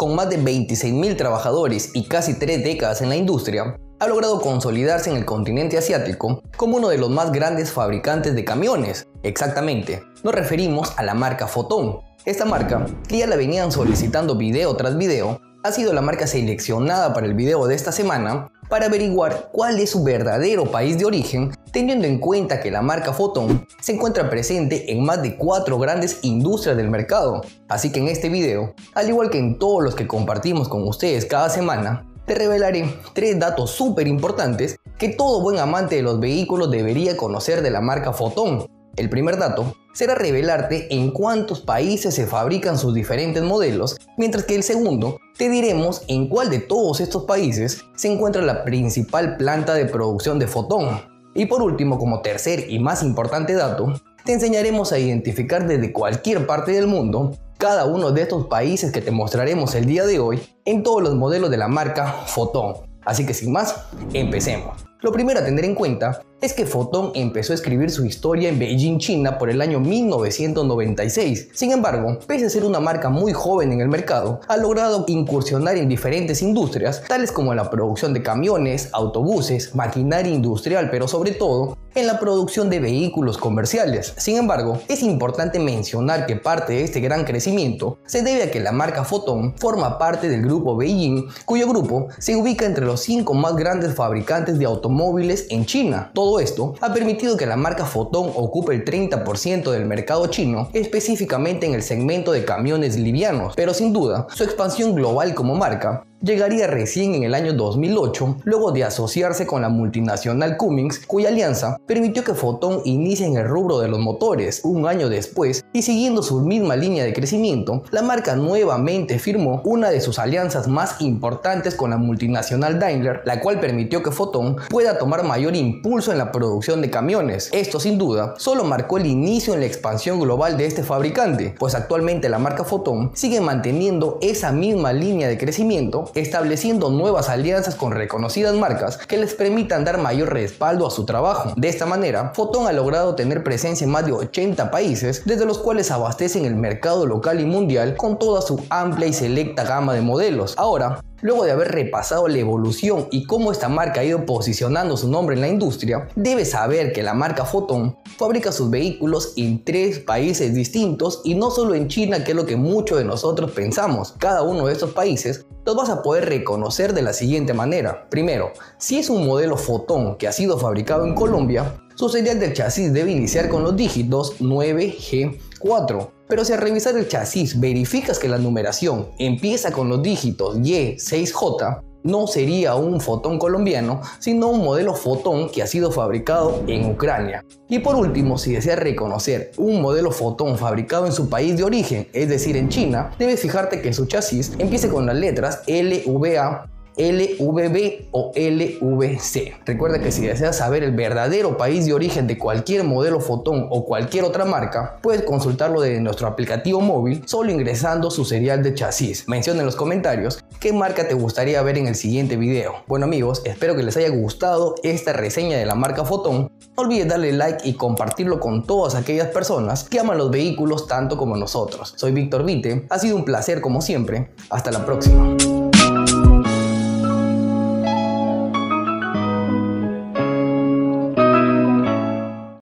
Con más de 26.000 trabajadores y casi 3 décadas en la industria, ha logrado consolidarse en el continente asiático como uno de los más grandes fabricantes de camiones. Exactamente, nos referimos a la marca Foton. Esta marca, que ya la venían solicitando video tras video, ha sido la marca seleccionada para el video de esta semana para averiguar cuál es su verdadero país de origen, teniendo en cuenta que la marca Foton se encuentra presente en más de 4 grandes industrias del mercado. Así que en este video, al igual que en todos los que compartimos con ustedes cada semana, te revelaré 3 datos súper importantes que todo buen amante de los vehículos debería conocer de la marca Foton. El primer dato será revelarte en cuántos países se fabrican sus diferentes modelos, mientras que el segundo te diremos en cuál de todos estos países se encuentra la principal planta de producción de Foton. Y por último, como tercer y más importante dato, te enseñaremos a identificar desde cualquier parte del mundo cada uno de estos países que te mostraremos el día de hoy en todos los modelos de la marca Foton. Así que sin más, empecemos. Lo primero a tener en cuenta es que Foton empezó a escribir su historia en Beijing, China por el año 1996. Sin embargo, pese a ser una marca muy joven en el mercado, ha logrado incursionar en diferentes industrias, tales como la producción de camiones, autobuses, maquinaria industrial, pero sobre todo en la producción de vehículos comerciales. Sin embargo, es importante mencionar que parte de este gran crecimiento se debe a que la marca Foton forma parte del grupo Beijing, cuyo grupo se ubica entre los 5 más grandes fabricantes de automóviles en China. Todo esto ha permitido que la marca Foton ocupe el 30% del mercado chino, específicamente en el segmento de camiones livianos, pero sin duda su expansión global como marca llegaría recién en el año 2008, luego de asociarse con la multinacional Cummins, cuya alianza permitió que Foton inicie en el rubro de los motores. Un año después, y siguiendo su misma línea de crecimiento, la marca nuevamente firmó una de sus alianzas más importantes con la multinacional Daimler, la cual permitió que Foton pueda tomar mayor impulso en la producción de camiones. Esto sin duda solo marcó el inicio en la expansión global de este fabricante, pues actualmente la marca Foton sigue manteniendo esa misma línea de crecimiento, estableciendo nuevas alianzas con reconocidas marcas que les permitan dar mayor respaldo a su trabajo. De esta manera, Foton ha logrado tener presencia en más de 80 países, desde los cuales abastecen el mercado local y mundial con toda su amplia y selecta gama de modelos. Ahora, luego de haber repasado la evolución y cómo esta marca ha ido posicionando su nombre en la industria, debes saber que la marca Foton fabrica sus vehículos en 3 países distintos y no solo en China, que es lo que muchos de nosotros pensamos. Cada uno de estos países los vas a poder reconocer de la siguiente manera. Primero, si es un modelo Foton que ha sido fabricado en Colombia, su serial del chasis debe iniciar con los dígitos 9G4. Pero si al revisar el chasis verificas que la numeración empieza con los dígitos Y6J, no sería un Foton colombiano, sino un modelo Foton que ha sido fabricado en Ucrania. Y por último, si deseas reconocer un modelo Foton fabricado en su país de origen, es decir, en China, debes fijarte que su chasis empiece con las letras LVA, LVB o LVC. Recuerda que si deseas saber el verdadero país de origen de cualquier modelo Foton o cualquier otra marca, puedes consultarlo desde nuestro aplicativo móvil solo ingresando su serial de chasis. Menciona en los comentarios qué marca te gustaría ver en el siguiente video. Bueno amigos, espero que les haya gustado esta reseña de la marca Foton. No olvides darle like y compartirlo con todas aquellas personas que aman los vehículos tanto como nosotros. Soy Víctor Vite, ha sido un placer como siempre, hasta la próxima.